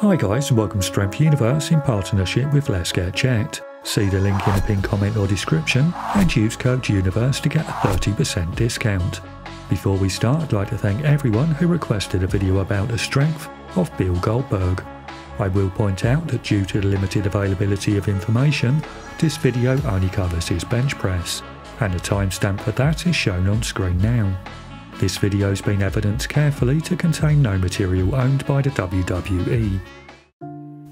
Hi guys, and welcome to Strength Universe in partnership with Let's Get Checked. See the link in the pinned comment or description and use code UNIVERSE to get a 30% discount. Before we start, I'd like to thank everyone who requested a video about the strength of Bill Goldberg. I will point out that due to the limited availability of information, this video only covers his bench press, and the timestamp for that is shown on screen now. This video has been evidenced carefully to contain no material owned by the WWE.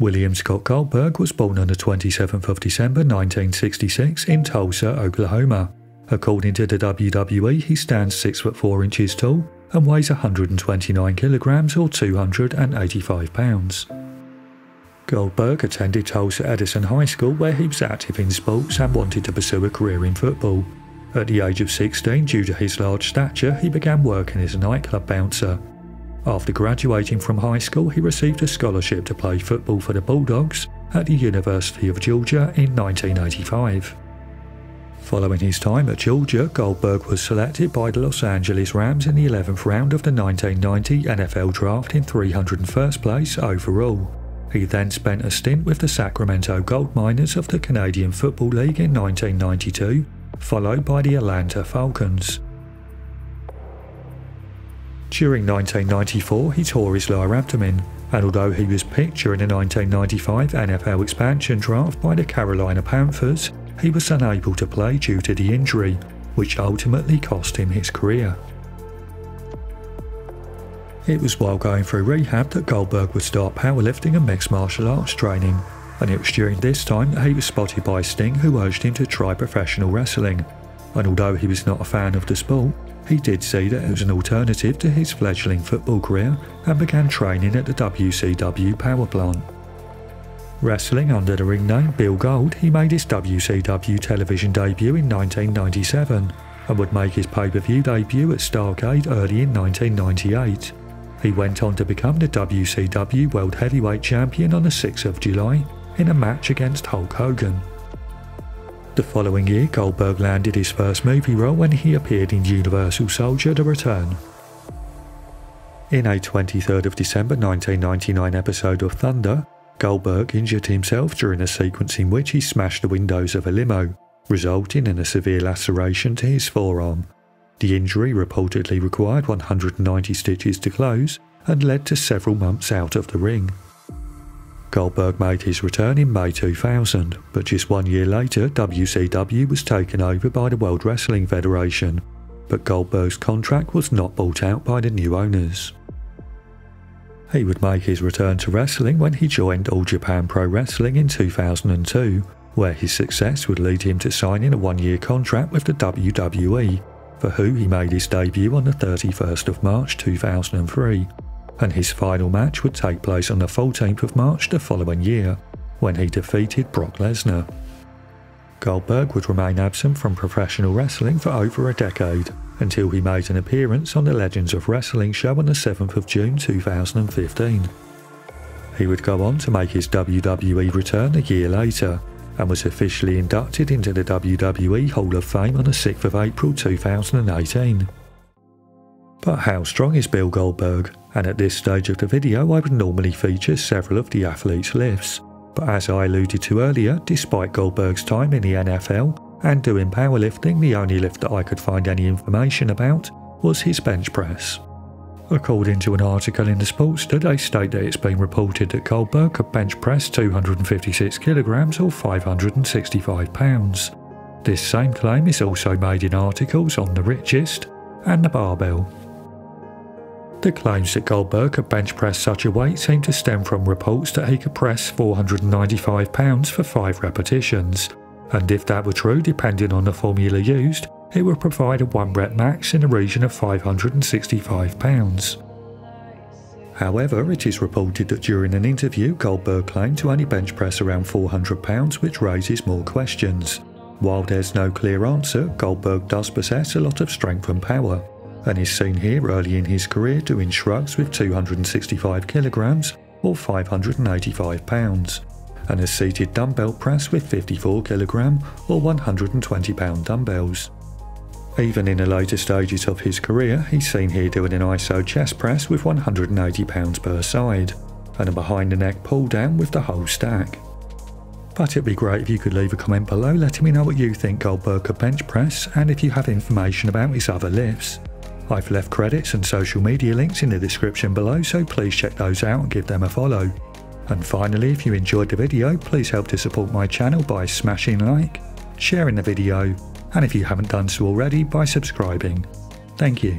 William Scott Goldberg was born on the 27th of December 1966 in Tulsa, Oklahoma. According to the WWE, he stands 6'4" inches tall and weighs 129 kilograms or 285 pounds. Goldberg attended Tulsa Edison High School, where he was active in sports and wanted to pursue a career in football. At the age of 16, due to his large stature, he began working as a nightclub bouncer. After graduating from high school, he received a scholarship to play football for the Bulldogs at the University of Georgia in 1985. Following his time at Georgia, Goldberg was selected by the Los Angeles Rams in the 11th round of the 1990 NFL Draft in 301st place overall. He then spent a stint with the Sacramento Gold Miners of the Canadian Football League in 1992, followed by the Atlanta Falcons. During 1994, he tore his lower abdomen, and although he was picked during the 1995 NFL expansion draft by the Carolina Panthers, he was unable to play due to the injury, which ultimately cost him his career. It was while going through rehab that Goldberg would start powerlifting and mixed martial arts training, and it was during this time that he was spotted by Sting, who urged him to try professional wrestling. And although he was not a fan of the sport, he did see that it was an alternative to his fledgling football career and began training at the WCW power plant. Wrestling under the ring name Bill Gold, he made his WCW television debut in 1997 and would make his pay-per-view debut at Starrcade early in 1998. He went on to become the WCW World Heavyweight Champion on the 6th of July in a match against Hulk Hogan. The following year, Goldberg landed his first movie role when he appeared in Universal Soldier The Return. In a 23rd of December 1999 episode of Thunder, Goldberg injured himself during a sequence in which he smashed the windows of a limo, resulting in a severe laceration to his forearm. The injury reportedly required 190 stitches to close and led to several months out of the ring. Goldberg made his return in May 2000, but just 1 year later, WCW was taken over by the World Wrestling Federation, but Goldberg's contract was not bought out by the new owners. He would make his return to wrestling when he joined All Japan Pro Wrestling in 2002, where his success would lead him to signing a 1-year contract with the WWE, for who he made his debut on the 31st of March 2003, and his final match would take place on the 14th of March the following year, when he defeated Brock Lesnar. Goldberg would remain absent from professional wrestling for over a decade, until he made an appearance on the Legends of Wrestling show on the 7th of June 2015. He would go on to make his WWE return a year later, and was officially inducted into the WWE Hall of Fame on the 6th of April 2018. But how strong is Bill Goldberg? And at this stage of the video, I would normally feature several of the athlete's lifts, but as I alluded to earlier, despite Goldberg's time in the NFL and doing powerlifting, the only lift that I could find any information about was his bench press. According to an article in the Sports Today, state that it's been reported that Goldberg could bench press 256 kilograms or 565 pounds. This same claim is also made in articles on The Richest and The Barbell. The claims that Goldberg could bench press such a weight seem to stem from reports that he could press 495 pounds for 5 repetitions, and if that were true, depending on the formula used, it would provide a 1-rep max in the region of 565 pounds. However, it is reported that during an interview, Goldberg claimed to only bench press around 400 pounds, which raises more questions. While there's no clear answer, Goldberg does possess a lot of strength and power, and is seen here early in his career doing shrugs with 265 kilograms or 585 pounds, and a seated dumbbell press with 54 kilogram or 120 pound dumbbells. Even in the later stages of his career, he's seen here doing an ISO chest press with 180 pounds per side, and a behind the neck pull down with the whole stack. But it'd be great if you could leave a comment below letting me know what you think Goldberg could bench press and if you have information about his other lifts. I've left credits and social media links in the description below, so please check those out and give them a follow. And finally, if you enjoyed the video, please help to support my channel by smashing like, sharing the video, and if you haven't done so already, by subscribing. Thank you.